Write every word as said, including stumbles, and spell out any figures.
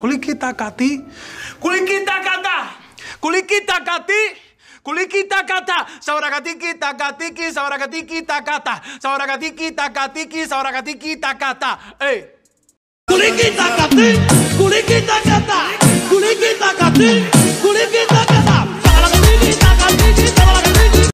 Kulikitaka, Kulikitaka, Kulikitaka, Kulikitaka, Saurakatiki, Saurakatiki, Takata, Saurakatiki, Takatiki, Saurakatiki, Takata, eh, Kulikitaka, Kulikitaka.